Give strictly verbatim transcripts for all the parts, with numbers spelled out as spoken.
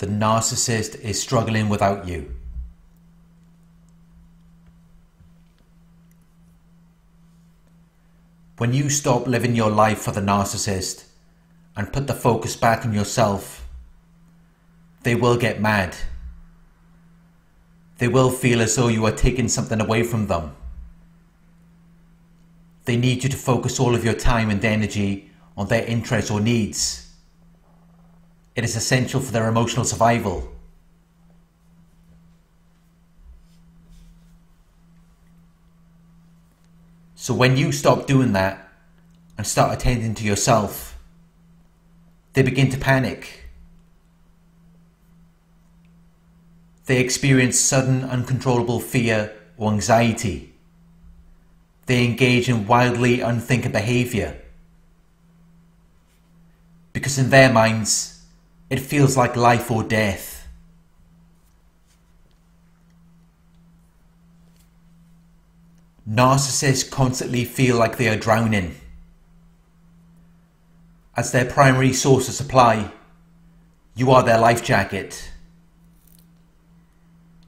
The narcissist is struggling without you. When you stop living your life for the narcissist and put the focus back on yourself, they will get mad. They will feel as though you are taking something away from them. They need you to focus all of your time and energy on their interests or needs. It is essential for their emotional survival. So when you stop doing that and start attending to yourself, they begin to panic. They experience sudden, uncontrollable fear or anxiety. They engage in wildly unthinking behavior. Because in their minds, it feels like life or death. Narcissists constantly feel like they are drowning. As their primary source of supply, you are their life jacket.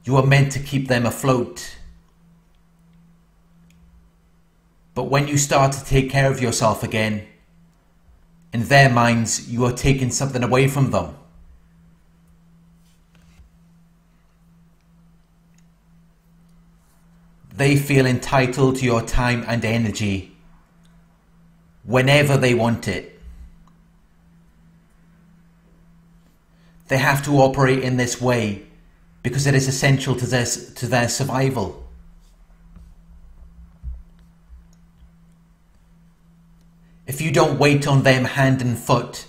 You are meant to keep them afloat. But when you start to take care of yourself again, in their minds, you are taking something away from them. They feel entitled to your time and energy whenever they want it. They have to operate in this way because it is essential to their, to their survival. If you don't wait on them hand and foot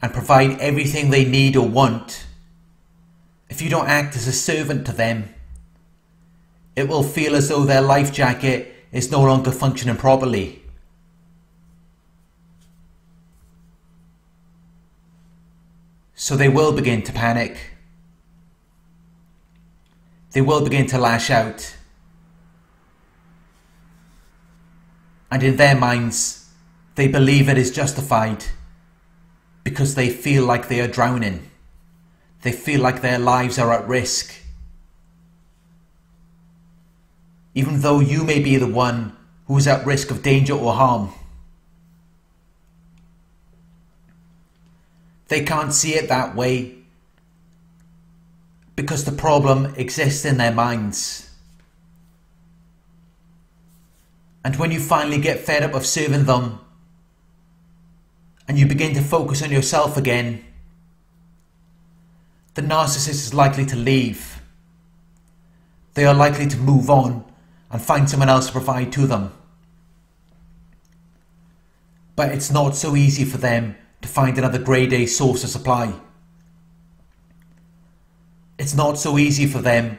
and provide everything they need or want, if you don't act as a servant to them, it will feel as though their life jacket is no longer functioning properly. So they will begin to panic. They will begin to lash out. And in their minds, they believe it is justified because they feel like they are drowning. They feel like their lives are at risk. Even though you may be the one who is at risk of danger or harm. They can't see it that way because the problem exists in their minds. And when you finally get fed up of serving them, and you begin to focus on yourself again, the narcissist is likely to leave. They are likely to move on and find someone else to provide to them. But it's not so easy for them to find another grade A source of supply. It's not so easy for them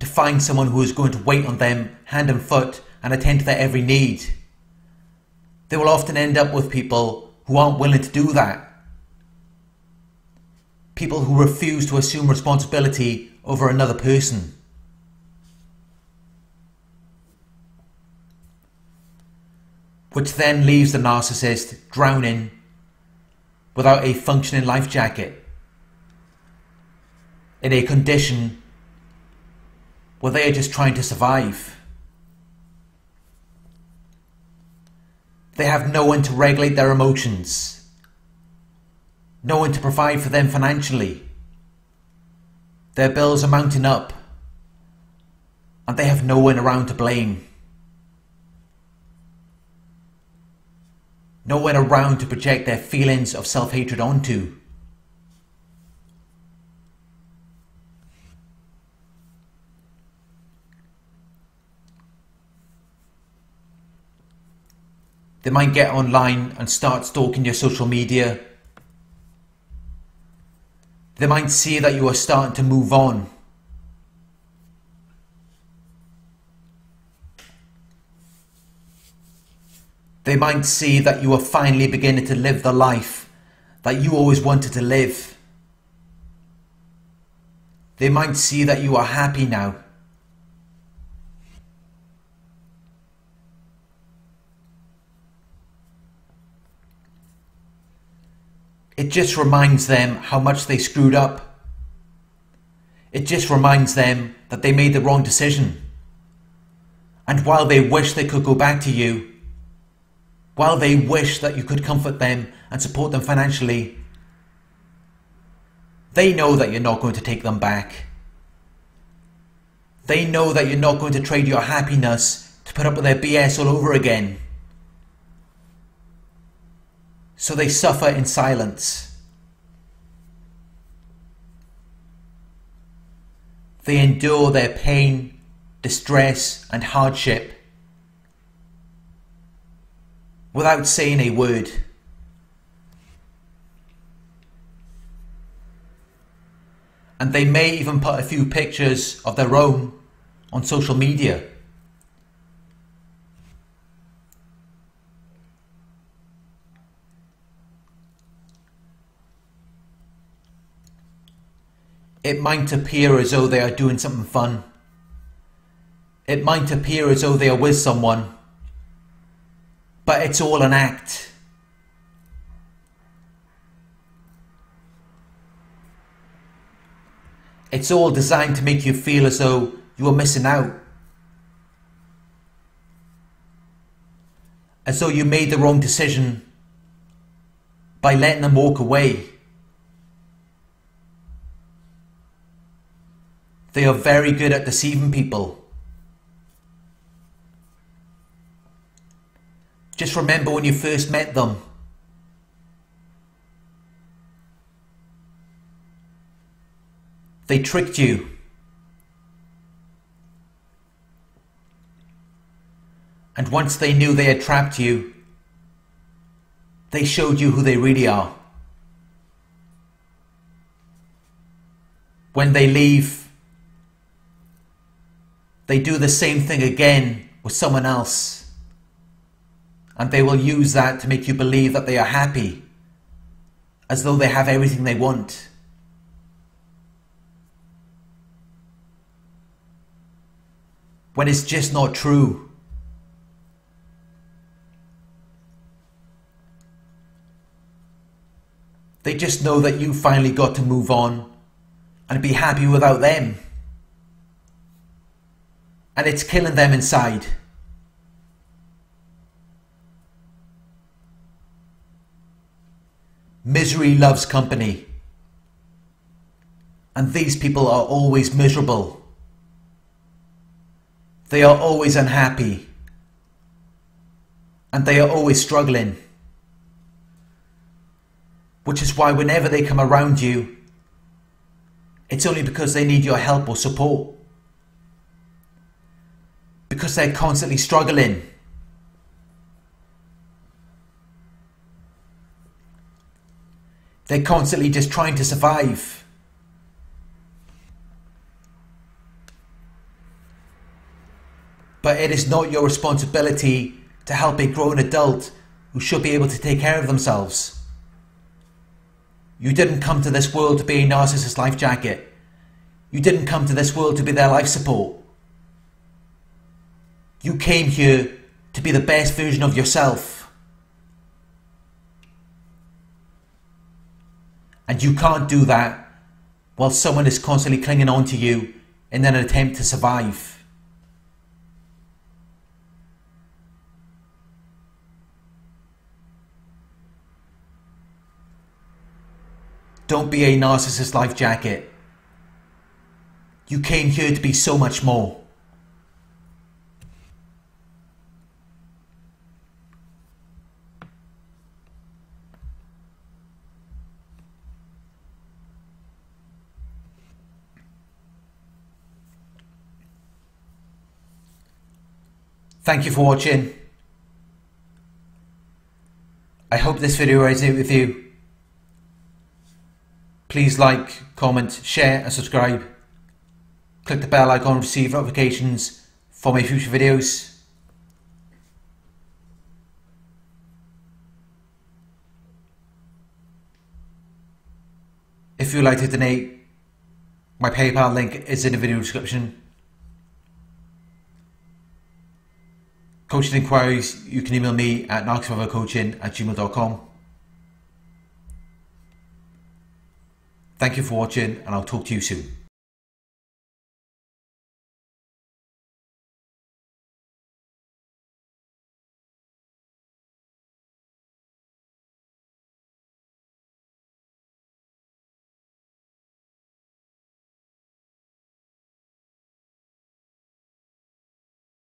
to find someone who is going to wait on them hand and foot and attend to their every need. They will often end up with people who aren't willing to do that. People who refuse to assume responsibility over another person. Which then leaves the narcissist drowning without a functioning life jacket, in a condition where they are just trying to survive. They have no one to regulate their emotions, no one to provide for them financially. Their bills are mounting up, and they have no one around to blame. No one around to project their feelings of self-hatred onto. They might get online and start stalking your social media. They might see that you are starting to move on. They might see that you are finally beginning to live the life that you always wanted to live. They might see that you are happy now. It just reminds them how much they screwed up It just reminds them that they made the wrong decision. And while they wish they could go back to you, while they wish that you could comfort them and support them financially, they know that you're not going to take them back. They know that you're not going to trade your happiness to put up with their B S all over again. So they suffer in silence. They endure their pain, distress, and hardship without saying a word. And they may even put a few pictures of their own on social media. It might appear as though they are doing something fun. It might appear as though they are with someone, but it's all an act. It's all designed to make you feel as though you are missing out. As though you made the wrong decision by letting them walk away. They are very good at deceiving people. Just remember when you first met them. They tricked you. And once they knew they had trapped you, they showed you who they really are. When they leave, they do the same thing again with someone else. And they will use that to make you believe that they are happy, as though they have everything they want. When it's just not true. They just know that you finally got to move on and be happy without them. And it's killing them inside. Misery loves company. And these people are always miserable. They are always unhappy, and they are always struggling, which is why whenever they come around you, it's only because they need your help or support, because they're constantly struggling. They're constantly just trying to survive. But it is not your responsibility to help a grown adult who should be able to take care of themselves. You didn't come to this world to be a narcissist's life jacket. You didn't come to this world to be their life support. You came here to be the best version of yourself. And you can't do that while someone is constantly clinging on to you in an attempt to survive. Don't be a narcissist life jacket. You came here to be so much more. Thank you for watching. I hope this video resonated with you. Please like, comment, share and subscribe. Click the bell icon to receive notifications for my future videos. If you'd like to donate, my PayPal link is in the video description. Coaching inquiries, you can email me at narcs forever coaching at gmail dot com. Thank you for watching, and I'll talk to you soon.